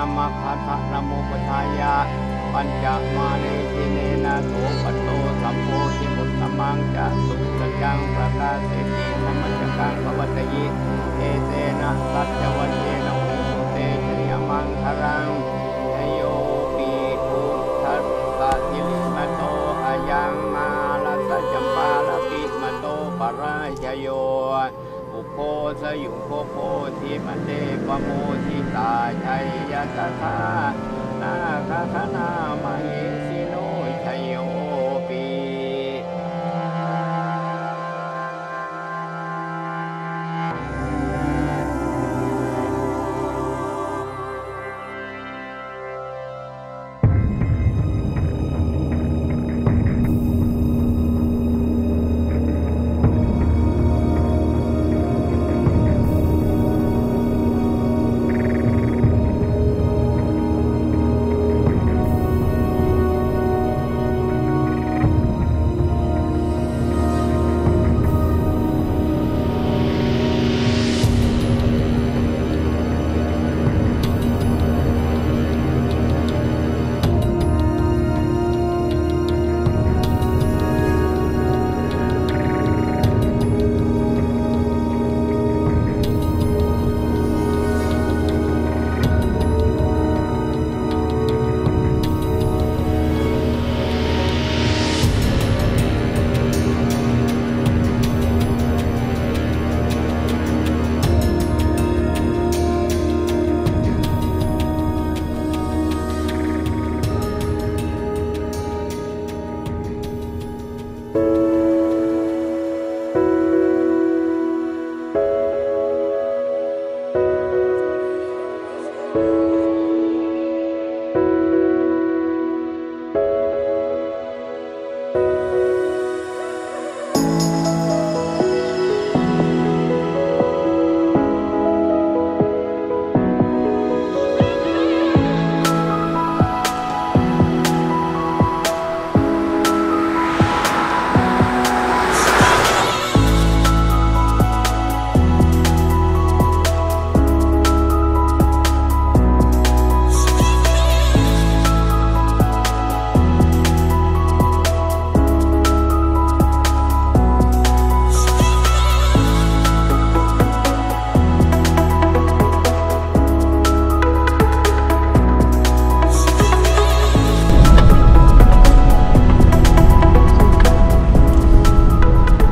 ธัมมคัสสะนะโมปทายะปัญจมาเนทิเนนะโสปโตสัมโพธิมุตตมังจะสุตยังปะทะเสติธัมมัจจกังปวัตตยิเอเตนะสัจจวัจเจนะโหเตชยมังคารังชโยปีภูทัสสะทิลิมะโตอายังมาลัสสะจัมปาลปิมะโตปะราชโยอุโพสยุโคโพธิมเตปโมทิตาชัยยะตถานาคคณามะเหสิโนชัยโยปี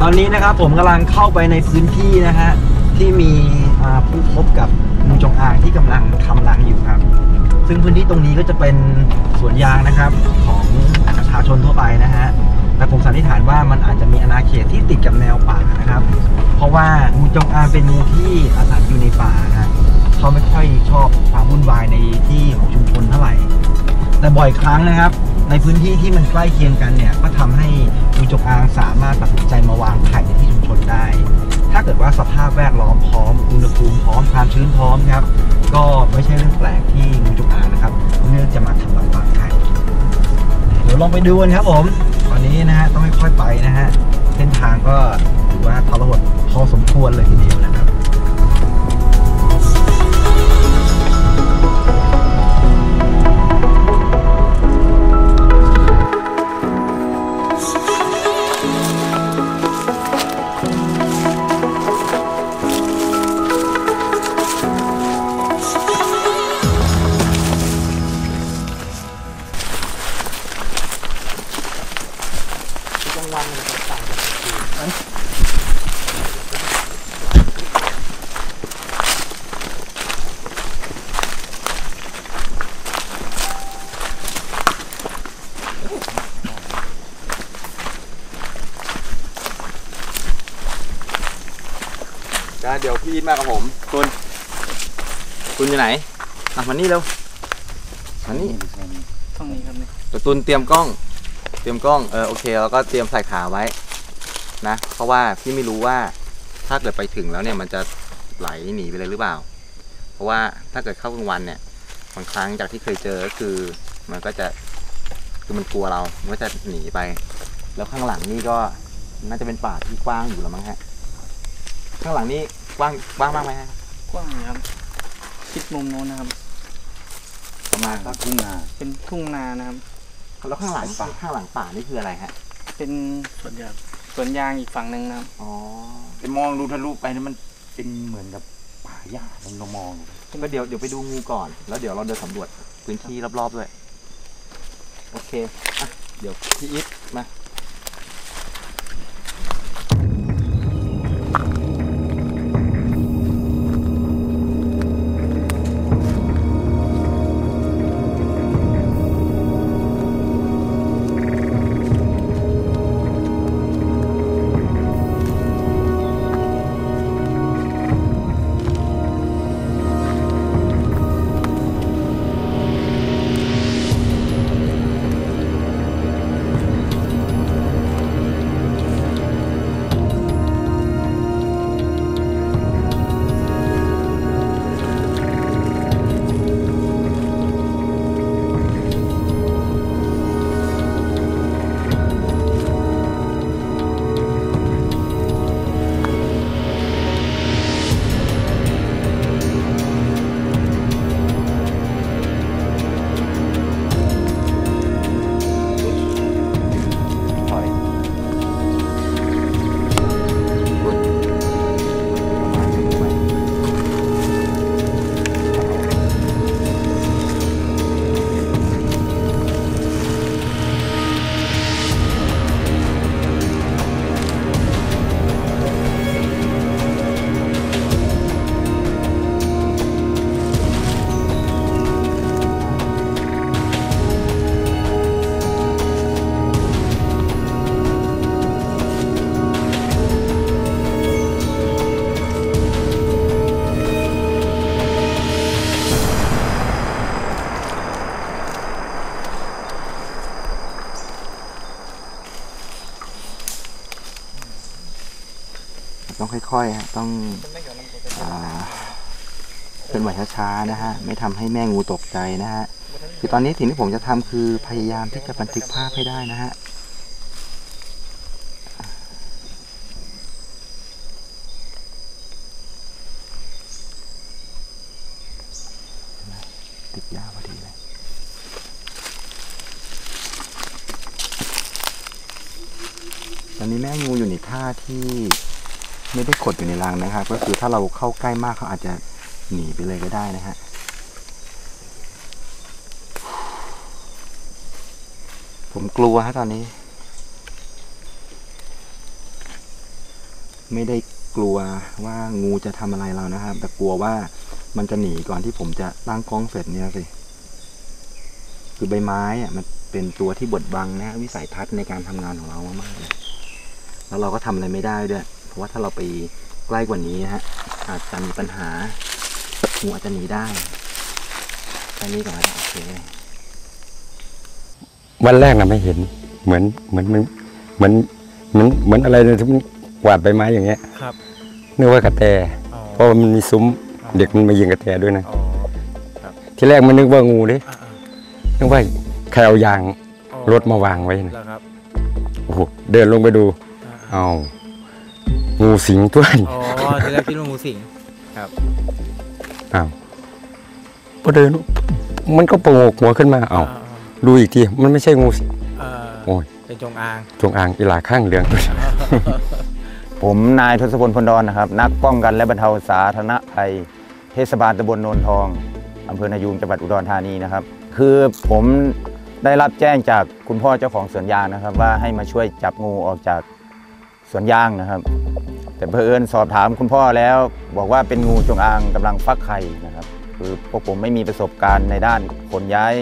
ตอนนี้นะครับผมกำลังเข้าไปในพื้นที่นะฮะที่มีผู้พบกับงูจงอางที่กำลังทำรังอยู่ครับซึ่งพื้นที่ตรงนี้ก็จะเป็นสวนยางนะครับของประชาชนทั่วไปนะฮะแต่ผมสันนิษฐานว่ามันอาจจะมีอาณาเขตที่ติดกับแนวป่านะครับเพราะว่างูจงอางเป็นงูที่อาศัยอยู่ในป่านะเขาไม่ค่อยชอบความวุ่นวายในที่ของชุมชนเท่าไหร่แต่บ่อยครั้งนะครับในพื้นที่ที่มันใกล้เคียงกันเนี่ยก็ทำให้งูจงอางสามารถตัดสินใจมาวางไข่ในที่ชุมชนได้ถ้าเกิดว่าสภาพแวดล้อมพร้อมอุณหภูมิพร้อมความชื้นพร้อมครับก็ไม่ใช่เรื่องแปลกที่งูจงอางนะครับเลือกจะมาทำรังวางไข่เดี๋ยวลองไปดูกันครับผมตอนนี้นะฮะต้องค่อยๆไปนะฮะเส้นทางก็ถือว่าทรหดพอสมควรเลยทีเดียวนะครับเดี๋ยวพี่มากกับผมคุณอยู่ไหนอ่ะมานี่เร็วมานี่ตรงนี้ครับเนี่ยตุนเตรียมกล้องโอเคแล้วก็เตรียมใส่ขาไว้นะเพราะว่าพี่ไม่รู้ว่าถ้าเกิดไปถึงแล้วเนี่ยมันจะไหลหนีไปเลยหรือเปล่าเพราะว่าถ้าเกิดเข้ากลางวันเนี่ยบางครั้งจากที่เคยเจอก็คือมันก็จะมันกลัวเรามันก็จะหนีไปแล้วข้างหลังนี่ก็น่าจะเป็นป่าที่กว้างอยู่แล้วมั้งฮะข้างหลังนี้กว้างมากไหมฮะกว้างครับคิดมุมโน้นนะครับ ประมาณก็ทุ่งนาเป็นทุ่งนานะครับแล้วข้างหลังป่านี่คืออะไรฮะเป็นสวนยางอีกฝั่งหนึ่งนะครับอ๋อจะมองดูทะลุไปนี่มันเป็นเหมือนกับป่าหญ้าเรามองก็เดี๋ยวไปดูงูก่อนแล้วเดี๋ยวเราเดินสำรวจพื้นที่รอบๆด้วยโอเคเดี๋ยวพี่อิทมาต้องค่อยๆฮะต้องเคลื่อนไหวช้าๆนะฮะไม่ทำให้แม่งูตกใจนะฮะคือตอนนี้สิ่งที่ผมจะทำคือพยายามที่จะบันทึกภาพให้ได้นะฮะติดยาพอดีเลยตอนนี้แม่งูอยู่ในท่าที่ไม่ได้กดอยู่ในรังนะครับก็คือถ้าเราเข้าใกล้มากเขาอาจจะหนีไปเลยก็ได้นะฮะผมกลัวฮะตอนนี้ไม่ได้กลัวว่างูจะทำอะไรเรานะครับแต่กลัวว่ามันจะหนีก่อนที่ผมจะตั้งกล้องเสร็จเนี่ยสิคือใบไม้อะมันเป็นตัวที่บดบังนะวิสัยทัศน์ในการทำงานของเรามากๆเลยแล้วเราก็ทำอะไรไม่ได้ด้วยว่าถ้าเราไปใกล้กว่านี้นะฮะอาจจะมีปัญหางูอาจจะหนีได้แค่นี้ก่อนนะโอเควันแรกเราไม่เห็นเหมือนอะไรเลยที่มันกวาดใบไม้อย่างเงี้ยครับนึกว่ากระแตเพราะมันมีซุ้มเด็กมันมายิงกระแตด้วยนะที่แรกมันนึกว่างูเลยนึกว่าใครเอายางรถมาวางไว้นะครับโอ้โหเดินลงไปดูเอางูสิงตัวนี้อ๋อที่แรกคิดว่างูสิงครับอ้าวพอเดินมันก็โผล่หัวขึ้นมาอ้าวดูอีกทีมันไม่ใช่งูสิงโอ้ยเป็นจงอางอีหลาข้างเหลืองผมนายทศพลพลดอนนะครับนักป้องกันและบรรเทาสาธารณภัยเทศบาลตำบลโนนทองอำเภอนายูงจังหวัดอุดรธานีนะครับคือผมได้รับแจ้งจากคุณพ่อเจ้าของสวนยางนะครับว่าให้มาช่วยจับงูออกจากสวนยางนะครับแต่เผอิญสอบถามคุณพ่อแล้วบอกว่าเป็นงูจงอางกำลังฟักไข่นะครับคือพวกผมไม่มีประสบการณ์ในด้านขนย้าย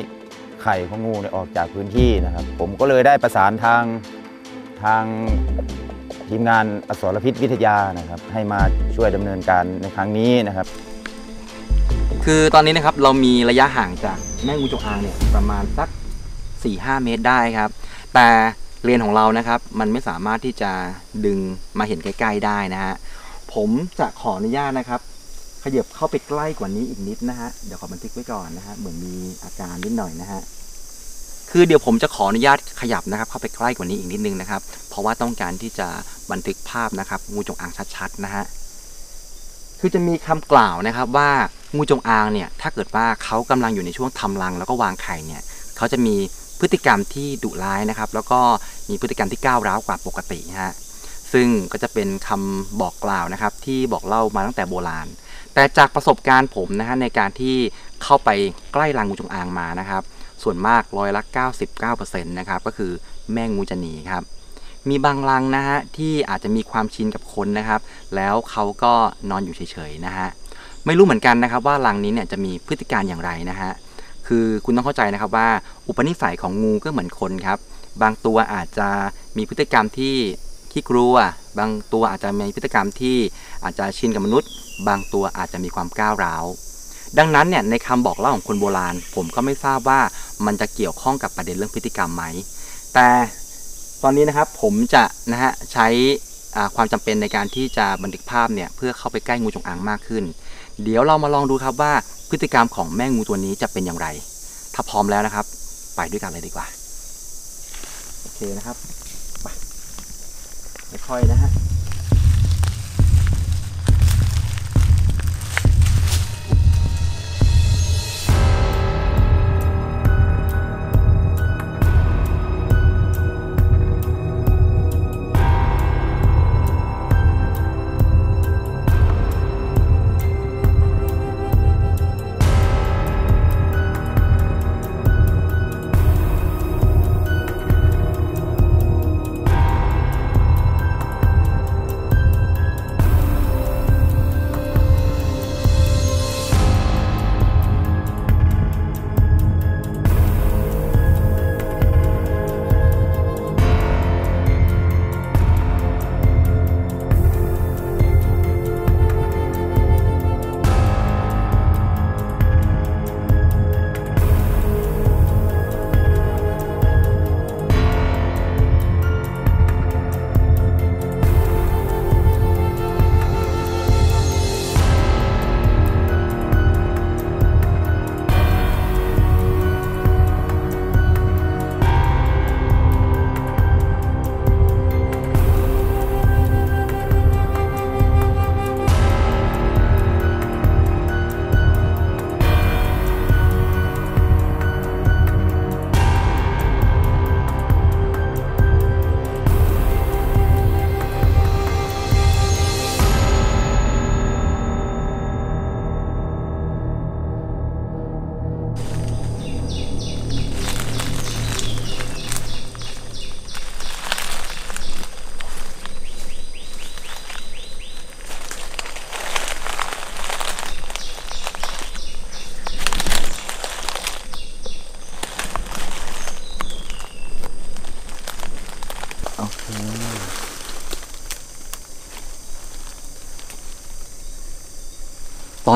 ไข่ของงูออกจากพื้นที่นะครับผมก็เลยได้ประสานทางทีมงานอสรพิษวิทยานะครับให้มาช่วยดำเนินการในครั้งนี้นะครับคือตอนนี้นะครับเรามีระยะห่างจากแม่งูจงอางเนี่ยประมาณสัก 4-5 เมตรได้ครับแต่เลนของเรานะครับมันไม่สามารถที่จะดึงมาเห็นใกล้ๆได้นะฮะผมจะขออนุญาตนะครับขยับเข้าไปใกล้กว่านี้อีกนิดนะฮะเดี๋ยวขอบันทึกไว้ก่อนนะฮะเหมือนมีอาการนิดหน่อยนะฮะคือเดี๋ยวผมจะขออนุญาตขยับนะครับเข้าไปใกล้กว่านี้อีกนิดนึงนะครับเพราะว่าต้องการที่จะบันทึกภาพนะครับงูจงอางชัดๆนะฮะ คือจะมีคำกล่าวนะครับว่างูจงอางเนี่ยถ้าเกิดว่าเขากำลังอยู่ในช่วงทำรังแล้วก็วางไข่เนี่ยเขาจะมีพฤติกรรมที่ดุร้ายนะครับแล้วก็มีพฤติกรรมที่ก้าวร้าวกว่าปกติฮะซึ่งก็จะเป็นคำบอกกล่าวนะครับที่บอกเล่ามาตั้งแต่โบราณแต่จากประสบการณ์ผมนะฮะในการที่เข้าไปใกล้รังงูจงอางมานะครับส่วนมากร้อยละ 99% นะครับก็คือแม่งูจะหนีครับมีบางรังนะฮะที่อาจจะมีความชินกับคนนะครับแล้วเขาก็นอนอยู่เฉยๆนะฮะไม่รู้เหมือนกันนะครับว่ารังนี้เนี่ยจะมีพฤติการอย่างไรนะฮะคือคุณต้องเข้าใจนะครับว่าอุปนิสัยของงูก็เหมือนคนครับบางตัวอาจจะมีพฤติกรรมที่กลัวบางตัวอาจจะมีพฤติกรรมที่อาจจะชินกับมนุษย์บางตัวอาจจะมีความก้าวร้าวดังนั้นเนี่ยในคำบอกเล่าของคนโบราณผมก็ไม่ทราบว่ามันจะเกี่ยวข้องกับประเด็นเรื่องพฤติกรรมไหมแต่ตอนนี้นะครับผมจะนะฮะใช้ความจำเป็นในการที่จะบันทึกภาพเนี่ยเพื่อเข้าไปใกล้งูจงอางมากขึ้นเดี๋ยวเรามาลองดูครับว่าพฤติกรรมของแม่งูตัวนี้จะเป็นอย่างไรถ้าพร้อมแล้วนะครับไปด้วยกันเลยดีกว่าโอเคนะครับค่อยๆนะฮะ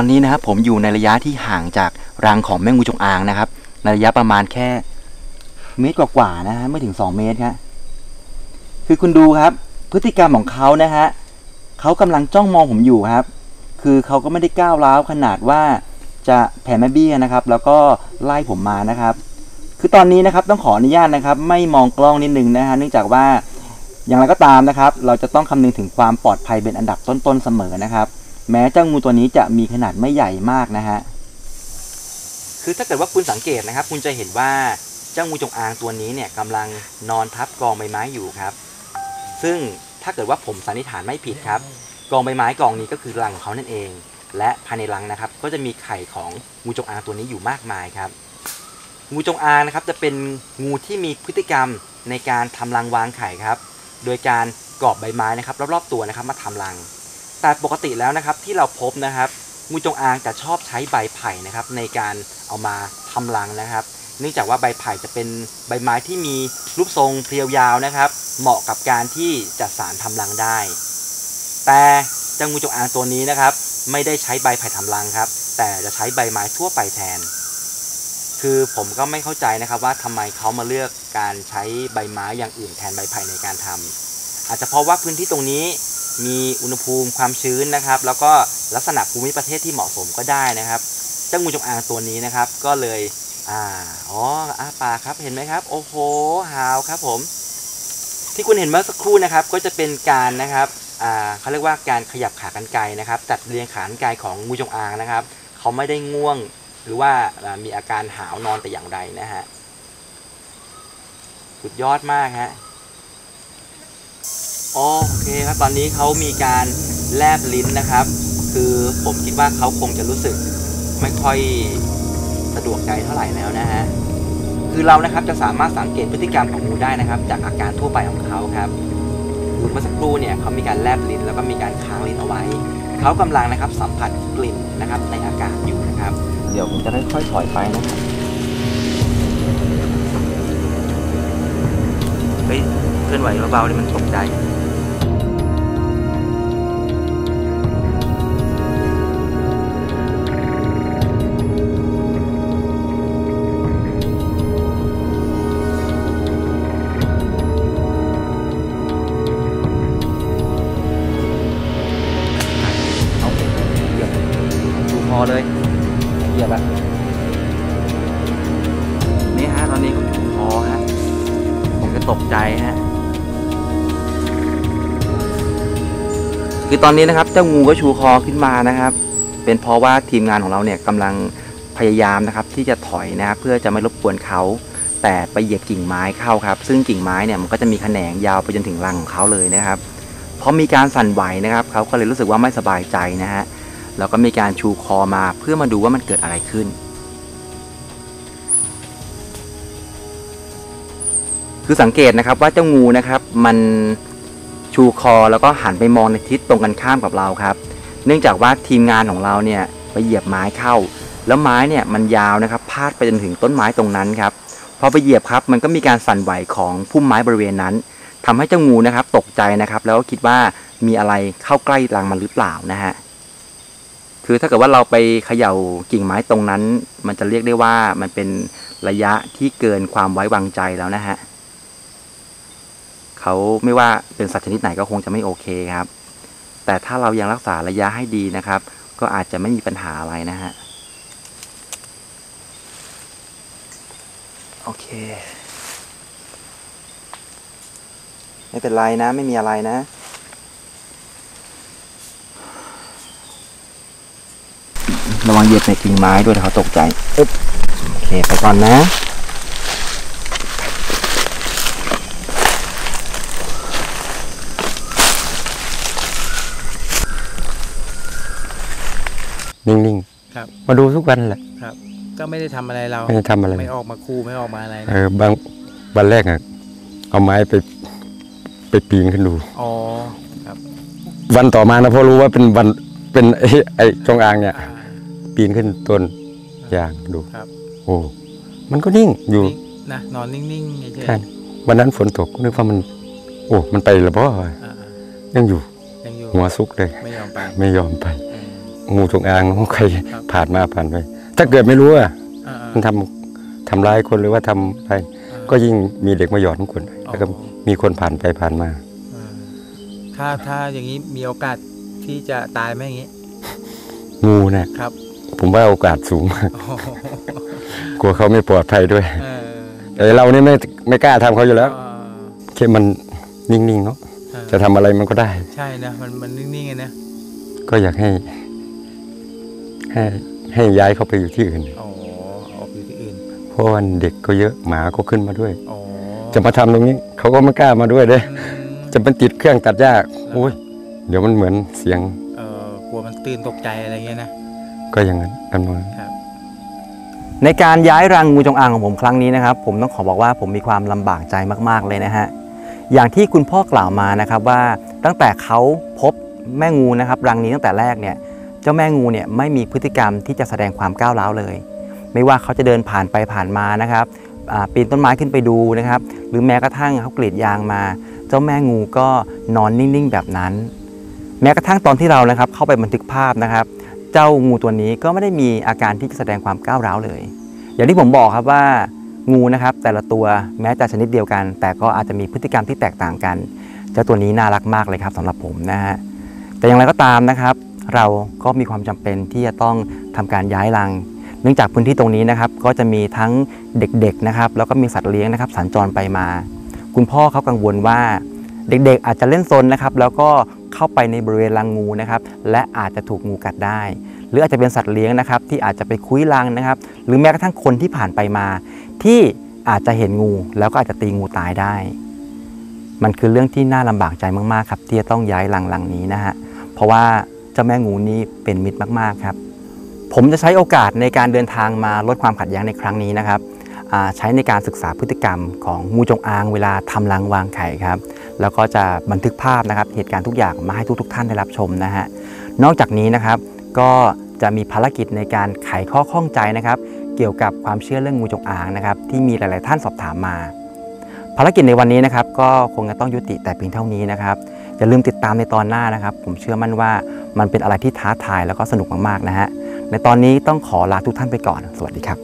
ตอนนี้นะครับผมอยู่ในระยะที่ห่างจากรังของแม่งูจงอางนะครับในระยะประมาณแค่เมตรกว่าๆนะฮะไม่ถึง2เมตรครับคือคุณดูครับพฤติกรรมของเขานะฮะเขากำลังจ้องมองผมอยู่ครับคือเขาก็ไม่ได้ก้าวร้าวขนาดว่าจะแผ่แม่เบี้ยนะครับแล้วก็ไล่ผมมานะครับคือตอนนี้นะครับต้องขออนุญาตนะครับไม่มองกล้องนิดนึงนะฮะเนื่องจากว่าอย่างไรก็ตามนะครับเราจะต้องคำนึงถึงความปลอดภัยเป็นอันดับต้นๆเสมอนะครับแม้เจ้างูตัวนี้จะมีขนาดไม่ใหญ่มากนะฮะคือถ้าเกิดว่าคุณสังเกตนะครับคุณจะเห็นว่าเจ้างูจงอางตัวนี้เนี่ยกำลังนอนทับกองใบไม้อยู่ครับซึ่งถ้าเกิดว่าผมสันนิษฐานไม่ผิดครับกองใบไม้กองนี้ก็คือรังของเขานั่นเองและภายในรังนะครับก็จะมีไข่ของงูจงอางตัวนี้อยู่มากมายครับงูจงอางนะครับจะเป็นงูที่มีพฤติกรรมในการทำรังวางไข่ครับโดยการกอบใบไม้นะครับรอบๆตัวนะครับมาทำรังแต่ปกติแล้วนะครับที่เราพบนะครับงูจงอางจะชอบใช้ใบไผ่นะครับในการเอามาทำรังนะครับเนื่องจากว่าใบไผ่จะเป็นใบไม้ที่มีรูปทรงเพรียวยาวนะครับเหมาะกับการที่จะสารทำรังได้แต่เจ้างูจงอางตัวนี้นะครับไม่ได้ใช้ใบไผ่ทำรังครับแต่จะใช้ใบไม้ทั่วไปแทนคือผมก็ไม่เข้าใจนะครับว่าทำไมเขามาเลือกการใช้ใบไม้อย่างอื่นแทนใบไผ่ในการทำอาจจะเพราะว่าพื้นที่ตรงนี้มีอุณหภูมิความชื้นนะครับแล้วก็ลักษณะภูมิประเทศที่เหมาะสมก็ได้นะครับเจ้างูจงอางตัวนี้นะครับก็เลยปลาครับเห็นไหมครับโอ้โหหาวครับผมที่คุณเห็นเมื่อสักครู่นะครับก็จะเป็นการนะครับ เขาเรียกว่าการขยับขากรรไกรนะครับจัดเรียงขากรรไกรของงูจงอางนะครับเขาไม่ได้ง่วงหรือว่ามีอาการหาวนอนแต่อย่างใดนะฮะสุดยอดมากฮะโอเคครับตอนนี้เขามีการแลบลิ้นนะครับคือผมคิดว่าเขาคงจะรู้สึกไม่ค่อยสะดวกใจเท่าไหร่แล้วนะฮะคือเรานะครับจะสามารถสังเกตพฤติกรรมของงูได้นะครับจากอาการทั่วไปของเขาครับเมื่อสักครู่เนี่ยเขามีการแลบลิ้นแล้วก็มีการค้างลิ้นเอาไว้เขากำลังนะครับสัมผัสกลิ่นนะครับในอากาศอยู่นะครับเดี๋ยวผมจะได้ค่อยถอยไปนะครับเฮ้ยเคลื่อนไหวเบาๆเลยมันตกใจเลยเหยียบแบบนี่ฮะตอนนี้ผมถูกคอฮะผมก็ตกใจฮะคือตอนนี้นะครับเจ้างูก็ชูคอขึ้นมานะครับเป็นเพราะว่าทีมงานของเราเนี่ยกำลังพยายามนะครับที่จะถอยนะเพื่อจะไม่รบกวนเขาแต่ไปเหยียบกิ่งไม้เข้าครับซึ่งกิ่งไม้เนี่ยมันก็จะมีแขนงยาวไปจนถึงรังของเขาเลยนะครับเพราะมีการสั่นไหวนะครับเขาก็เลยรู้สึกว่าไม่สบายใจนะฮะแล้วก็มีการชูคอมาเพื่อมาดูว่ามันเกิดอะไรขึ้นคือสังเกตนะครับว่าเจ้างูนะครับมันชูคอแล้วก็หันไปมองในทิศตรงกันข้ามกับเราครับเนื่องจากว่าทีมงานของเราเนี่ยไปเหยียบไม้เข้าแล้วไม้เนี่ยมันยาวนะครับพาดไปจนถึงต้นไม้ตรงนั้นครับพอไปเหยียบครับมันก็มีการสั่นไหวของพุ่มไม้บริเวณนั้นทำให้เจ้างูนะครับตกใจนะครับแล้วก็คิดว่ามีอะไรเข้าใกล้รังมันหรือเปล่านะฮะคือถ้าเกิดว่าเราไปเขย่ากิ่งไม้ตรงนั้นมันจะเรียกได้ว่ามันเป็นระยะที่เกินความไว้วางใจแล้วนะฮะเขาไม่ว่าเป็นสัตว์ชนิดไหนก็คงจะไม่โอเคครับแต่ถ้าเรายังรักษาระยะให้ดีนะครับก็อาจจะไม่มีปัญหาอะไรนะฮะโอเคไม่เป็นไรนะไม่มีอะไรนะระวังเหยียบในกิ่งไม้ด้วยถ้าเขาตกใจโอเคไปก่อนนะนิ่งๆครับมาดูทุกวันแหละครับก็ไม่ได้ทำอะไรเราไม่ได้ทำอะไรไม่ออกมาคู่ไม่ออกมาอะไรนะบางวันแรกอะเอาไม้ไปปีนขึ้นดูอ๋อครับวันต่อมานะพอรู้ว่าเป็นวันเป็นไอ้จงอางเนี่ยปีนขึ้นต้นยางดูโอ้มันก็นิ่งอยู่นะนอนนิ่งๆเฉยๆวันนั้นฝนตกนึกว่ามันโอ้มันไปละบ่ยังอยู่หัวซุกเลยไม่ยอมไปงูจงอางของใครผ่านมาผ่านไปถ้าเกิดไม่รู้ว่ามันทำร้ายคนหรือว่าทำอะไรก็ยิ่งมีเด็กมาหยอดทุกคนแล้วก็มีคนผ่านไปผ่านมาถ้าอย่างนี้มีโอกาสที่จะตายไหมอย่างนี้งูนะครับผมว่าโอกาสสูงกลัวเขาไม่ปลอดภัยด้วยเรานี่ไม่กล้าทำเขาอยู่แล้วแค่มันนิ่งๆเนาะจะทำอะไรมันก็ได้ใช่นะมันนิ่งๆไงนะก็อยากให้ย้ายเขาไปอยู่ที่อื่นเพราะวันเด็กก็เยอะหมาก็ขึ้นมาด้วยจะมาทำตรงนี้เขาก็ไม่กล้ามาด้วยเด้จะมันติดเครื่องตัดหญ้าโอ้ยเดี๋ยวมันเหมือนเสียงกลัวมันตื่นตกใจอะไรเงี้ยนะก็อย่างนั้นกันมาในการย้ายรังงูจงอางของผมครั้งนี้นะครับผมต้องขอบอกว่าผมมีความลำบากใจมากๆเลยนะฮะอย่างที่คุณพ่อกล่าวมานะครับว่าตั้งแต่เขาพบแม่งูนะครับรังนี้ตั้งแต่แรกเนี่ยเจ้าแม่งูเนี่ยไม่มีพฤติกรรมที่จะแสดงความก้าวร้าวเลยไม่ว่าเขาจะเดินผ่านไปผ่านมานะครับปีนต้นไม้ขึ้นไปดูนะครับหรือแม้กระทั่งเขากรีดยางมาเจ้าแม่งูก็นอนนิ่งๆแบบนั้นแม้กระทั่งตอนที่เรานะครับเข้าไปบันทึกภาพนะครับเจ้างูตัวนี้ก็ไม่ได้มีอาการที่จะแสดงความก้าวร้าวเลยอย่างที่ผมบอกครับว่างูนะครับแต่ละตัวแม้จะชนิดเดียวกันแต่ก็อาจจะมีพฤติกรรมที่แตกต่างกันเจ้าตัวนี้น่ารักมากเลยครับสำหรับผมนะฮะแต่อย่างไรก็ตามนะครับเราก็มีความจำเป็นที่จะต้องทำการย้ายรังเนื่องจากพื้นที่ตรงนี้นะครับก็จะมีทั้งเด็กๆนะครับแล้วก็มีสัตว์เลี้ยงนะครับสัญจรไปมาคุณพ่อเขากังวลว่าเด็กๆอาจจะเล่นซนนะครับแล้วก็ เข้าไปในบริเวณรังงูนะครับและอาจจะถูกงูกัดได้หรืออาจจะเป็นสัตว์เลี้ยงนะครับที่อาจจะไปคุ้ยรังนะครับหรือแม้กระทั่งคนที่ผ่านไปมาที่อาจจะเห็นงูแล้วก็อาจจะตีงูตายได้มันคือเรื่องที่น่าลำบากใจมากๆครับที่จะต้องย้ายรังนี้นะฮะเพราะว่าเจ้าแม่งูนี้เป็นมิตรมากๆครับผมจะใช้โอกาสในการเดินทางมาลดความขัดแย้งในครั้งนี้นะครับใช้ในการศึกษาพฤติกรรมของงูจงอางเวลาทำรังวางไข่ครับแล้วก็จะบันทึกภาพนะครับเหตุการณ์ทุกอย่างมาให้ทุกท่านได้รับชมนะฮะนอกจากนี้นะครับก็จะมีภารกิจในการไขข้อข้องใจนะครับเกี่ยวกับความเชื่อเรื่องงูจงอางนะครับที่มีหลายๆท่านสอบถามมาภารกิจในวันนี้นะครับก็คงจะต้องยุติแต่เพียงเท่านี้นะครับอย่าลืมติดตามในตอนหน้านะครับผมเชื่อมั่นว่ามันเป็นอะไรที่ท้าทายแล้วก็สนุกมากๆนะฮะในตอนนี้ต้องขอลาทุกท่านไปก่อนสวัสดีครับ